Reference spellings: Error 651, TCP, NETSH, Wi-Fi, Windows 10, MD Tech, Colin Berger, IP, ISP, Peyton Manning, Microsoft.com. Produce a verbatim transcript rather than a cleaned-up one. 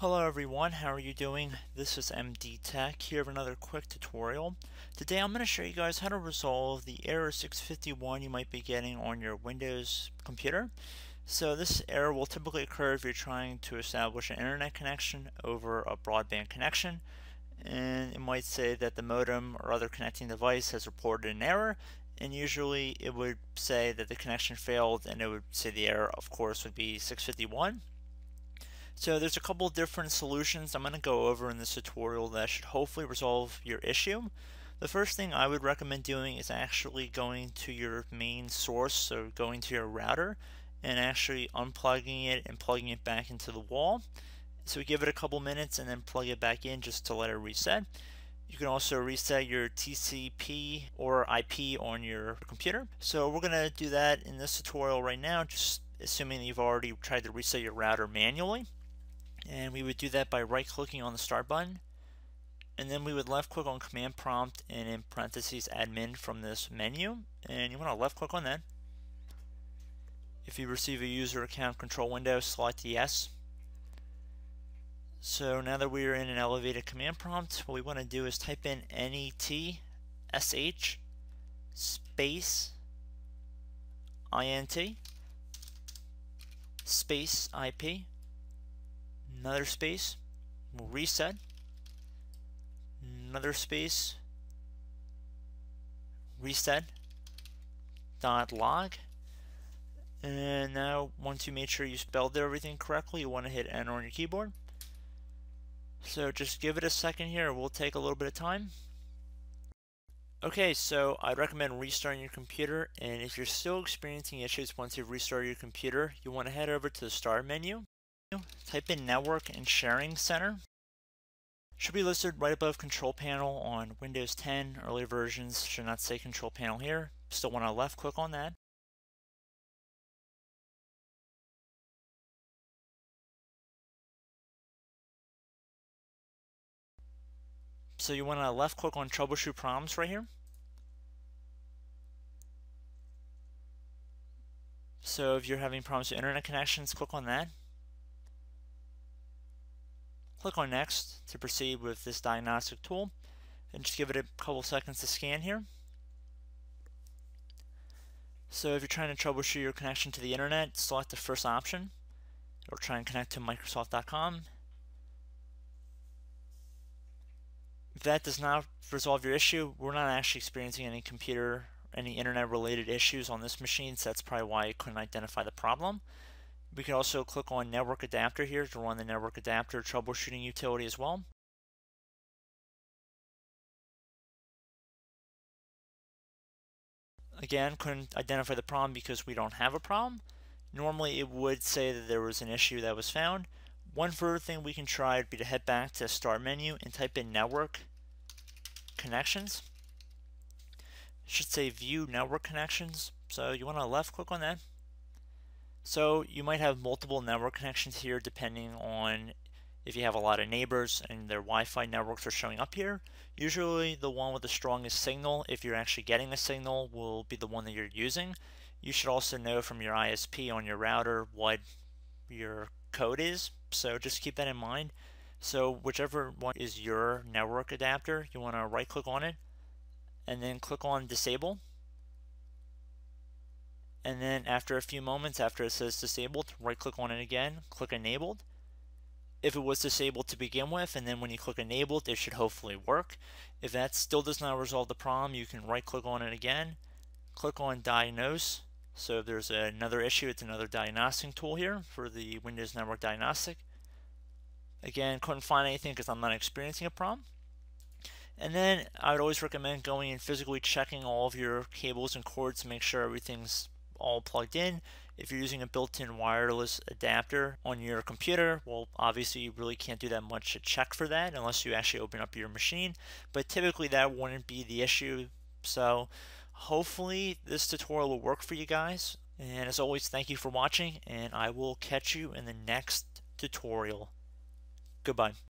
Hello everyone, how are you doing? This is M D Tech here with another quick tutorial. Today I'm going to show you guys how to resolve the error six fifty-one you might be getting on your Windows computer. So this error will typically occur if you're trying to establish an internet connection over a broadband connection, and it might say that the modem or other connecting device has reported an error, and usually it would say that the connection failed, and it would say the error of course would be six fifty-one. So there's a couple different solutions I'm going to go over in this tutorial that should hopefully resolve your issue. The first thing I would recommend doing is actually going to your main source, so going to your router and actually unplugging it and plugging it back into the wall. So we give it a couple minutes and then plug it back in just to let it reset. You can also reset your T C P or I P on your computer. So we're going to do that in this tutorial right now, just assuming that you've already tried to reset your router manually. And we would do that by right-clicking on the Start button, and then we would left-click on Command Prompt and in parentheses Admin from this menu, and you want to left-click on that. If you receive a user account control window, select Yes. So now that we are in an elevated command prompt, what we want to do is type in N E T S H space I N T space I P. Another space, we'll reset, another space, reset, dot log, and now once you made sure you spelled everything correctly, you want to hit enter on your keyboard. So just give it a second here, we'll take a little bit of time. Okay, so I'd recommend restarting your computer, and if you're still experiencing issues once you've restarted your computer, you want to head over to the Start menu. Type in Network and Sharing Center. Should be listed right above Control Panel on Windows ten. Earlier versions should not say Control Panel here. Still want to left click on that. So you want to left click on Troubleshoot Problems right here. So if you're having problems with internet connections, click on that. Click on Next to proceed with this diagnostic tool, and just give it a couple seconds to scan here. So if you're trying to troubleshoot your connection to the internet, select the first option, or try and connect to Microsoft dot com. If that does not resolve your issue, we're not actually experiencing any computer, any internet related issues on this machine, so that's probably why it couldn't identify the problem. We can also click on Network Adapter here to run the Network Adapter troubleshooting utility as well. Again, couldn't identify the problem because we don't have a problem. Normally it would say that there was an issue that was found. One further thing we can try would be to head back to the Start menu and type in Network Connections. It should say View Network Connections, so you want to left click on that. So you might have multiple network connections here depending on if you have a lot of neighbors and their Wi-Fi networks are showing up here. Usually the one with the strongest signal, if you're actually getting a signal, will be the one that you're using. You should also know from your I S P on your router what your code is, so just keep that in mind. So whichever one is your network adapter, you want to right click on it and then click on Disable. And then after a few moments, after it says disabled, right click on it again, click enabled. If it was disabled to begin with, and then when you click enabled, it should hopefully work. If that still does not resolve the problem, you can right click on it again, click on diagnose. So if there's another issue, it's another diagnostic tool here for the Windows Network Diagnostic. Again, couldn't find anything because I'm not experiencing a problem. And then I would always recommend going and physically checking all of your cables and cords to make sure everything's all plugged in. If you're using a built-in wireless adapter on your computer, well, obviously you really can't do that much to check for that unless you actually open up your machine, but typically that wouldn't be the issue. So hopefully this tutorial will work for you guys, and as always, thank you for watching, and I will catch you in the next tutorial. Goodbye.